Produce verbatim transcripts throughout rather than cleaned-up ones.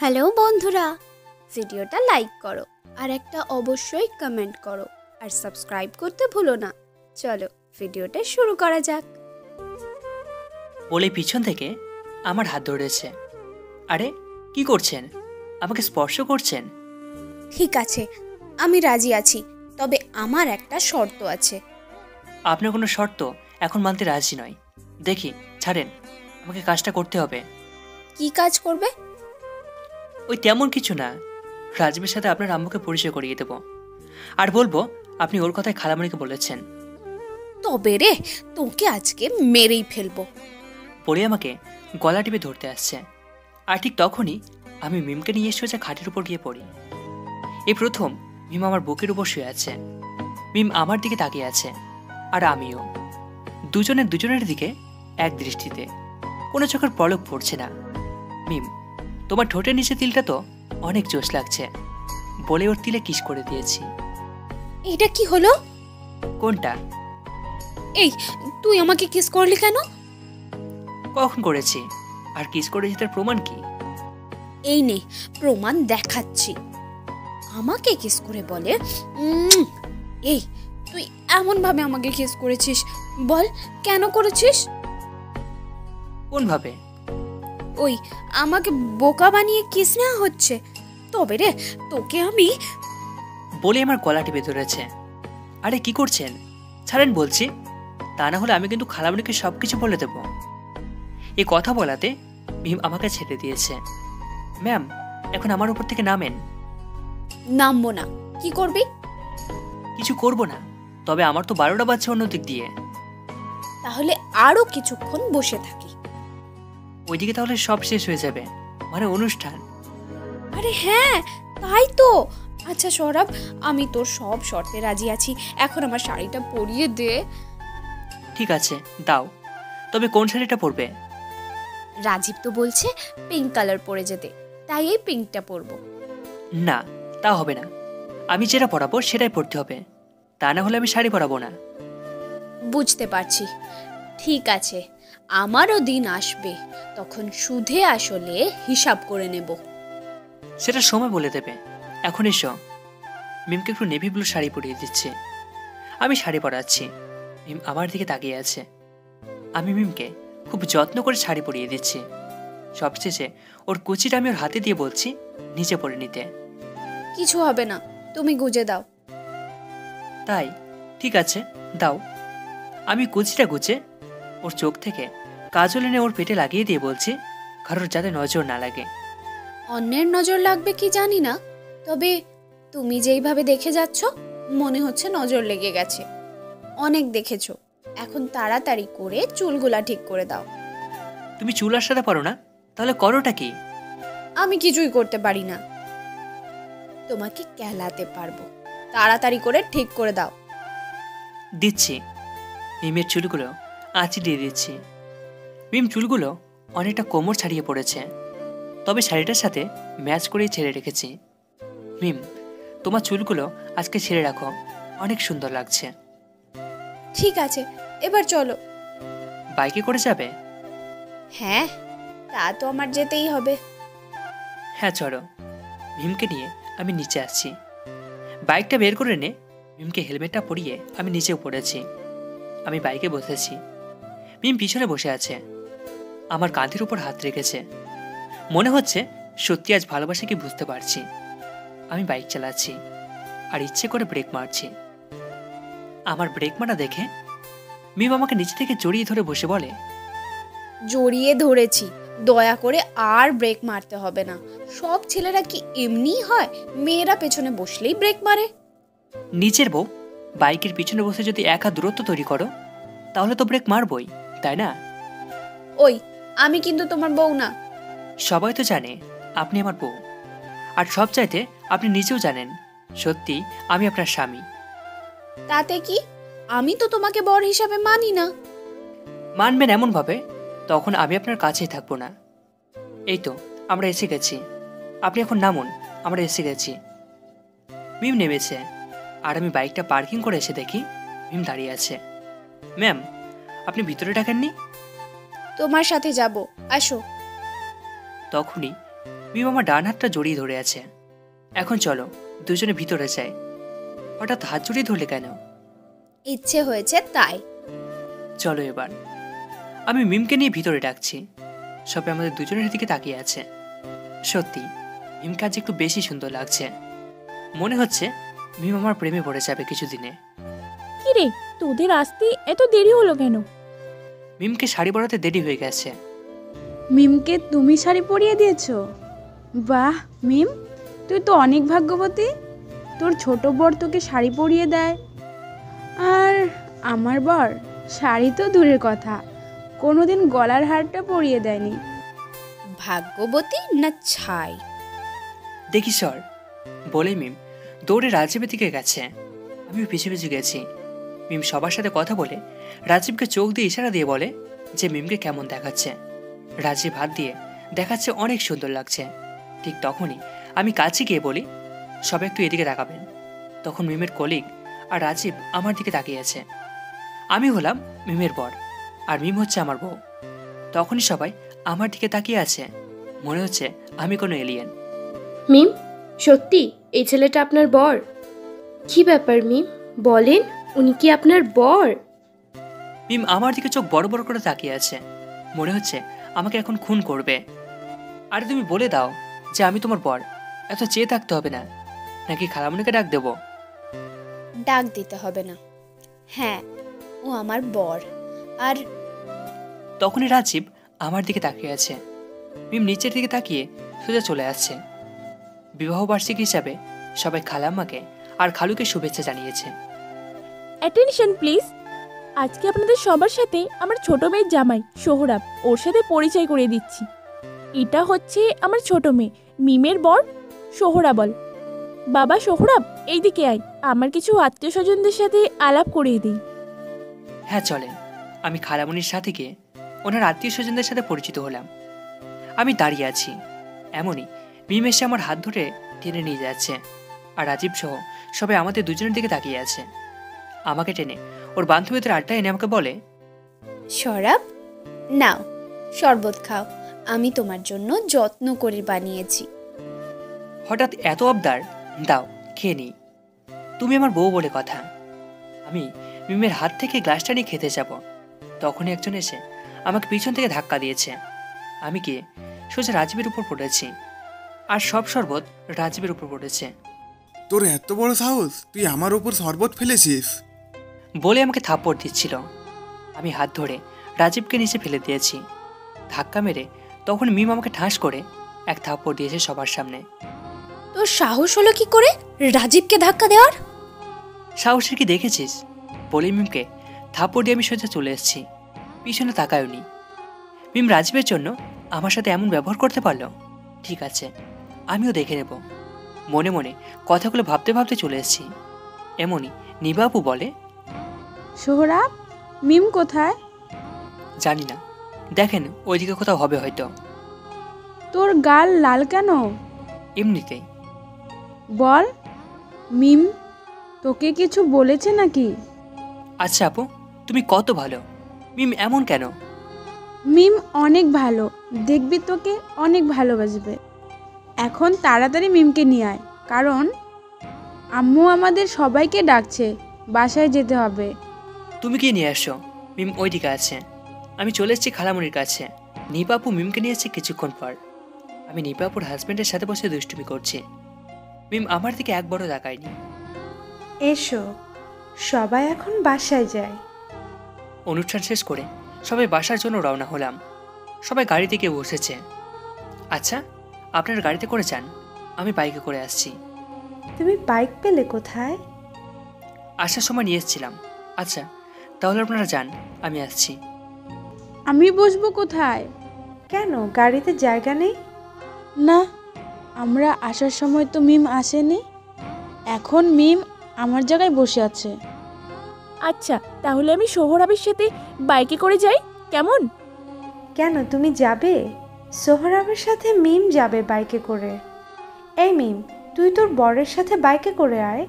Hello বন্ধুরা, ভিডিওটা like করো আর একটা অবশ্যই কমেন্ট করো আর সাবস্ক্রাইব করতে ভুলো না। চলো ভিডিওটা শুরু করা যাক। বলে পিছন থেকে আমার হাত ধরেছে। আরে কি করছেন? আমাকে স্পর্শ করছেন? ঠিক আছে, আমি রাজি আছি, তবে আমার একটা শর্ত আছে। আপনার কোনো শর্ত এখন মানতে রাজি নয়। দেখি ছাড়েন, আমাকে কাজটা করতে হবে। কি কাজ করবে? ওই তেমন কিছু না, রাজবীর সাথে আপনার আম্মুকে পরিচয় করিয়ে দেব আর বলবো আপনি ওর কথায় খালামণিকে বলেছেন। তবে রে, তোকে আজকে মেরেই ফেলবো। পরে আমাকে গলা টিপে ধরতে আসছে, আর ঠিক তখনই আমি মিমকে নিয়ে সোজা খাটের উপর গিয়ে পড়ি। এই প্রথম মিম আমার বুকের উপর শুয়ে আছে। মিম আমার দিকে তাকিয়ে আছে আর আমিও, দুজনে দুজনের দিকে এক দৃষ্টিতে, কোনো চোখের পলক পড়ছে না। মিম, তোমার ঠোঁটের নিচে তিলটা তো অনেক জোশ লাগছে বলে ওর তিলে কিস করে দিয়েছি। এটা কি হলো? কোনটা? এই, তুই আমাকে কিস করলি কেন? কখন করেছি আর কিস করেছি তার প্রমাণ কি? এই নে, প্রমাণ দেখাচ্ছি। আমাকে কিস করে বলে, এই তুই এমন ভাবে আমাকে কিস করেছিস, বল কেন করেছিস? কোন ভাবে? ওই আমাকে বোকা বানিয়ে কিস না হচ্ছে। তবে রে তোকে আমি বলে আমার গলা টিপে ধরেছে। আরে কি করছেন? ছাড়েন বলছি, তা না হলে আমি কিন্তু খালামণিকে সব কিছু বলে দেব। এই কথা বলাতে ভীম আমাকে ছেড়ে দিয়েছে। ম্যাম, এখন আমার উপর থেকে নামেন। নামবো না। কি করবি? কিছু করবো না, তবে আমার তো বারোটা বাজছে অন্য দিক দিয়ে। তাহলে আরো কিছুক্ষণ বসে থাকি, ওইদিকে তাহলে সব শেষ হয়ে যাবে, মানে অনুষ্ঠান। আরে হ্যাঁ তাই তো। আচ্ছা সৌরভ, আমি তোর সব শর্তে রাজি আছি, এখন আমার শাড়িটা পরিয়ে দে। ঠিক আছে দাও, তবে কোন শাড়িটা পরবে? রাজীব তো বলছে পিঙ্ক কালার পরে যেতে, তাই এই পিঙ্কটা পরবো। না তা হবে না, আমি যেটা পরাবো সেটাই পরতে হবে, তা না হলে আমি শাড়ি পরাবো না। বুঝতে পারছি। ঠিক আছে, আমারও দিন আসবে তখন সুধে আসলে হিসাব করে নেব। সেটা সময় বলে দেবে। এখন এসো। মিমকে একটু নেভি ব্লু শাড়ি পরিয়ে দিচ্ছে। আমি শাড়ি পরাচ্ছি, মিম আমার দিকে তাকিয়ে আছে। আমি মিমকে খুব যত্ন করে শাড়ি পরিয়ে দিচ্ছি। সবশেষে ওর কুচিটা আমি ওর হাতে দিয়ে বলছি নিচে পরে নিতে। কিছু হবে না, তুমি গুজে দাও। তাই? ঠিক আছে দাও। আমি কুচিটা গুজে ওর চোখ থেকে কাজল এনে ওর পেটে লাগিয়ে দিয়ে বলছি কারোর যাতে নজর না লাগে। অন্যের নজর লাগবে কি জানি না, তবে তুমি যেইভাবে দেখে যাচ্ছ মনে হচ্ছে নজর লেগে গেছে। অনেক দেখেছো, এখন তাড়াতাড়ি করে চুলগুলা ঠিক করে দাও। তুমি চুল আসাতে পারো না, তাহলে করোটা কি? আমি কিছুই করতে পারি না, তোমাকে কেলাতে পারবো। তাড়াতাড়ি করে ঠিক করে দাও। দিচ্ছি। মিমের চুলগুলো আঁচি দিয়ে দিচ্ছি। মিম চুলগুলো অনেকটা কোমর ছাড়িয়ে পড়েছে, তবে শাড়িটার সাথে ম্যাচ করেই ছেড়ে রেখেছি। মিম, তোমার চুলগুলো আজকে ছেড়ে রাখো, অনেক সুন্দর লাগছে। ঠিক আছে, এবার চলো। বাইকে করে যাবে? হ্যাঁ, তা তো আমার যেতেই হবে। হ্যাঁ চলো। মিমকে নিয়ে আমি নিচে আসছি। বাইকটা বের করে এনে মিমকে হেলমেটটা পরিয়ে আমি নিচে পড়েছি। আমি বাইকে বসেছি, মিম পিছনে বসে আছে, আমার কাঁধের উপর হাত রেখেছে। মনে হচ্ছে সত্যি আজ ভালোবাসা কি বুঝতে পারছি। আমি বাইক চালাচ্ছি আর ইচ্ছে করে ব্রেক মারছি। আমার ব্রেক মারা দেখে মিম আমাকে নিচে থেকে জড়িয়ে ধরে বসে বলে, জড়িয়ে ধরেছি, দয়া করে আর ব্রেক মারতে হবে না। সব ছেলেরা কি এমনি হয়? মেয়েরা পেছনে বসলেই ব্রেক মারে। নিজের বউ বাইকের পিছনে বসে যদি একা দূরত্ব তৈরি করো তাহলে তো ব্রেক মারবই, তাই না? ওই, আমি কিন্তু তোমার বউ না। সবাই তো জানে আপনি আমার বউ, আর সব চাইতে আপনি নিজেও জানেন সত্যি আমি আপনার স্বামী। তাতে কি? আমি তো তোমাকে বর হিসাবে মানি না। মানবেন এমন ভাবে, তখন আমি আপনার কাছেই থাকবো না। এই তো আমরা এসে গেছি, আপনি এখন নামুন, আমরা এসে গেছি। মিম নেমেছে আর আমি বাইকটা পার্কিং করে এসে দেখি মিম দাঁড়িয়ে আছে। ম্যাম, আপনি ভিতরে ডাকেননি? তোমার সাথে যাব, আসো। তখনই বিভু আমার ডান হাতটা জড়িয়ে ধরে আছে। এখন চলো দুজনে ভিতরে যাই। হঠাৎ হাত জড়িয়ে ধরলে কেন? ইচ্ছে হয়েছে তাই। চলো এবার। আমি মিমকে নিয়ে ভিতরে ডাকছি। সবাই আমাদের দুজনের দিকে তাকিয়ে আছে। সত্যি মিমকে আজ একটু বেশি সুন্দর লাগছে। মনে হচ্ছে মিম আমার প্রেমে পড়ে যাবে কিছুদিনে। কি রে তোদের আসতে এত দেরি হলো কেন? মিমকে শাড়ি পরাতে দেরি হয়ে গেছে। মিমকে তুমি শাড়ি পরিয়ে দিয়েছো? বাহ মিম, তুই তো অনেক ভাগ্যবতী। তোর ছোট বর তোকে শাড়ি পরিয়ে দেয়, আর আমার বর শাড়ি তো দূরের কথা, কোনোদিন গলার হারটা পরিয়ে দেয়নি। ভাগ্যবতী না ছাই। দেখি সর বলে মিম দৌড়ে রাজীবের দিকে গেছে। আমি পিছিয়ে পিছিয়ে গেছি। মিম সবার সাথে কথা বলে রাজীবকে চোখ দিয়ে ইশারা দিয়ে বলে যে মিমকে কেমন দেখাচ্ছে। রাজীব হাত দিয়ে দেখাচ্ছে অনেক সুন্দর লাগছে। ঠিক তখনই আমি কাছে গিয়ে বলি সবাই একটু এদিকে তাকাবেন। তখন মিমের কলিগ আর রাজীব আমার দিকে তাকিয়ে আছে। আমি হলাম মিমের বর আর মিম হচ্ছে আমার বউ। তখনই সবাই আমার দিকে তাকিয়ে আছে। মনে হচ্ছে আমি কোনো এলিয়েন। মিম সত্যি এই ছেলেটা আপনার বর? কি ব্যাপার মিম, বলেন উনি কি আপনার বর? মিম আমার দিকে চোখ বড় বড় করে তাকিয়ে আছে। মনে হচ্ছে আমাকে এখন খুন করবে। আরে তুমি বলে দাও যে আমি তোমার বর, এত চেয়ে থাকতে হবে না। নাকি খালামনিকে ডাক দেব? ডাক দিতে হবে না, হ্যাঁ ও আমার বর। আর তখনই রাজীব আমার দিকে তাকিয়ে আছে। মিম নিচের দিকে তাকিয়ে সোজা চলে আসছে। বিবাহবার্ষিকী হিসাবে সবাই খালাম্মাকে আর খালুকে শুভেচ্ছা জানিয়েছে। অ্যাটেনশন প্লিজ, আজকে আপনাদের সবার সাথে আমার ছোট মেয়ের জামাই সোহরাব, ওর সাথে পরিচয় করিয়ে দিচ্ছি। এটা হচ্ছে আমার ছোট মেয়ে মিমের বর সোহরাবল। বাবা সোহরাব এইদিকে আয়, আমার কিছু আত্মীয় স্বজনদের সাথে আলাপ করিয়ে দিই। হ্যাঁ চলেন। আমি খালামনির সাথে গিয়ে ওনার আত্মীয় স্বজনদের সাথে পরিচিত হলাম। আমি দাঁড়িয়ে আছি, এমনই মিম এসে আমার হাত ধরে টেনে নিয়ে যাচ্ছে। আর রাজীব সহ সবাই আমাদের দুজনের দিকে তাকিয়ে আছে। আমাকে টেনে ওর বান্ধবীদের আড্ডা এনে আমাকে বলে, শরাব নাও, শরবত খাও, আমি তোমার জন্য যত্ন করে বানিয়েছি। হঠাৎ এত আবদার, দাও খেয়ে নি, তুমি আমার বউ বলে কথা। আমি মিমের হাত থেকে গ্লাসটা নিয়ে খেতে যাব, তখনই একজন এসে আমাকে পিছন থেকে ধাক্কা দিয়েছে। আমি গিয়ে সোজা রাজীবের উপর পড়েছি, আর সব শরবত রাজীবের উপর পড়েছে। তোর এত বড় সাহস, তুই আমার উপর শরবত ফেলেছিস? বলে আমাকে থাপ্পড় দিচ্ছিল। আমি হাত ধরে রাজীবকে নিচে ফেলে দিয়েছি ধাক্কা মেরে। তখন মিম আমাকে ঠাস করে এক থাপ্পড় দিয়েছে সবার সামনে। তোর সাহস হলো কি করে রাজীবকে ধাক্কা দেওয়ার? সাহসের কি দেখেছিস? বলে মিমকে থাপ্পড় দিয়ে আমি সোজা চলে এসেছি, পিছনে তাকায়ওনি। মিম রাজীবের জন্য আমার সাথে এমন ব্যবহার করতে পারল। ঠিক আছে আমিও দেখে নেব, মনে মনে কথাগুলো ভাবতে ভাবতে চলে এসেছি। এমনই নিবাপু বলে, সোহরাব মিম কোথায়? জানি না, দেখেন ওইদিকে কোথাও হবে হয়তো। তোর গাল লাল কেন? এমনিতেই। বল মিম তোকে কিছু বলেছে নাকি? আচ্ছা আপু তুমি কত ভালো, মিম এমন কেন? মিম অনেক ভালো, দেখবি তোকে অনেক ভালোবাসবে। এখন তাড়াতাড়ি মিমকে নিয়ে আয়, কারণ আম্মু আমাদের সবাইকে ডাকছে, বাসায় যেতে হবে। তুমি কি নিয়ে আসো? মিম ওইদিকে আছে। আমি চলে এসেছি খালামুনির কাছে। নিপাপু মিমকে নিয়ে এসেছে কিছুক্ষণ পর। আমি নিপাপুর হাজব্যান্ডের সাথে বসে দুষ্টুমি করছি। মিম আমার দিকে একবারও তাকায়নি। এসো সবাই এখন বাসায় যায়। অনুষ্ঠান শেষ করে সবাই বাসার জন্য রওনা হলাম। সবাই গাড়িতে গিয়ে বসেছে। আচ্ছা আপনার গাড়িতে করে যান, আমি বাইকে করে আসছি। তুমি বাইক পেলে কোথায়? আসার সময় নিয়ে এসেছিলাম। আচ্ছা তাহলে আপনারা যান, আমি আসছি। আমি বসবো কোথায়? কেন গাড়িতে জায়গা নেই? না আমরা আসার সময় তো মিম আসেনি, এখন মিম আমার জায়গায় বসে আছে। আচ্ছা তাহলে আমি সোহরাবের সাথে বাইকে করে যাই কেমন? কেন তুমি যাবে? সোহরাবের সাথে মিম যাবে বাইকে করে। এই মিম তুই তোর বরের সাথে বাইকে করে আয়।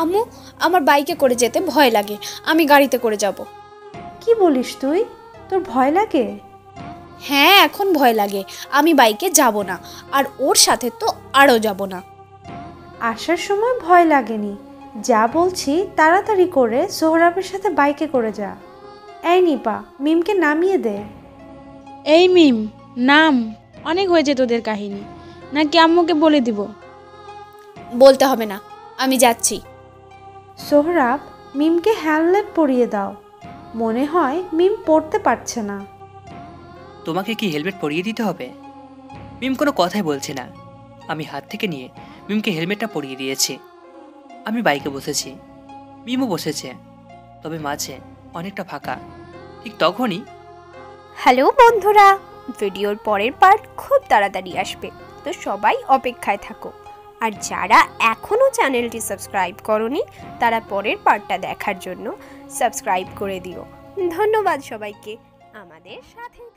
আম্মু আমার বাইকে করে যেতে ভয় লাগে, আমি গাড়িতে করে যাব। কি বলিস তুই, তোর ভয় লাগে? हाँ एखन भय लागे आमी बाइके जाबो ना और ओर साथे तो आरो जाबो ना। आसार समय भय लागेनी जा बोलछी ताड़ाताड़ी करे सोहराबेर साथे बाइके करे जा। ए निपा मिम के नामिए दे। ए मिम नाम अनेक हो जाए तोदेर काहिनी ना कि आम्मुके बोले दिबो। बोलते होबे ना आमी जाच्छि। सोहराब मिम के हेलमेट परिए दाओ। मने हय मिम पड़ते पारछे ना। तुम्हें कि हेलमेट पड़िए दीते होबे? मिम कोनो कथाई बोलछे ना। आमी हाथ थेके निये मिम के हेलमेटटा पड़िए दिएछि। आमी बाइके बसेछि मिमो बसेছে তবে মাঝে অনেকটা ফাঁকা। ঠিক তখনই হ্যালো বন্ধুরা ভিডিওর পরের পার্ট খুব তাড়াতাড়ি আসবে তো সবাই অপেক্ষায় থাকো। আর যারা এখনো চ্যানেলটি সাবস্ক্রাইব করোনি তারা পরের পার্টটা দেখার জন্য সাবস্ক্রাইব করে দিও। ধন্যবাদ সবাইকে আমাদের সাথে।